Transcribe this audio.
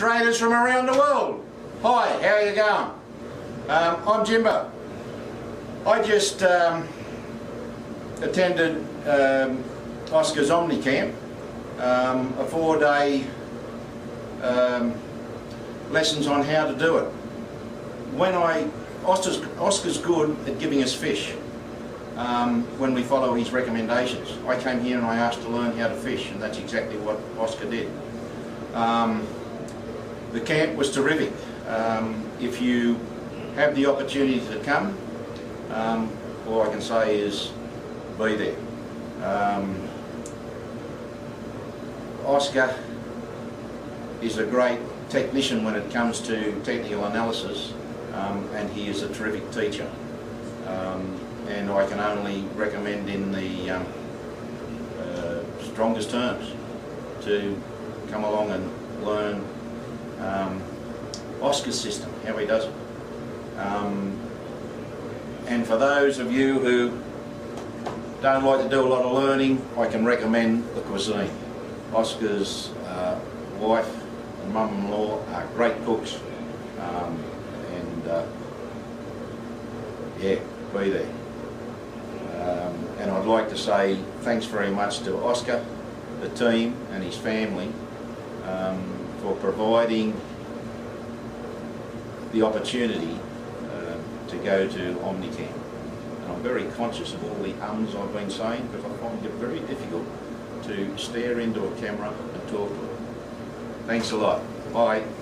traders from around the world. Hi, how are you going? I'm Jimbo. I just attended Oscar's OmniCamp, a 4-day lessons on how to do it. Oscar's good at giving us fish when we follow his recommendations. I came here and I asked to learn how to fish, and that's exactly what Oscar did. The camp was terrific. If you have the opportunity to come, all I can say is be there. Oscar is a great technician when it comes to technical analysis, and he is a terrific teacher, and I can only recommend in the strongest terms to come along and learn Oscar's system, how he does it. And for those of you who don't like to do a lot of learning, I can recommend the cuisine. Oscar's wife and mum-in-law are great cooks, yeah, be there. And I'd like to say thanks very much to Oscar, the team and his family for providing the opportunity to go to OmniCamp. And I'm very conscious of all the ums I've been saying, because I find it very difficult to stare into a camera and talk to it. Thanks a lot. Bye.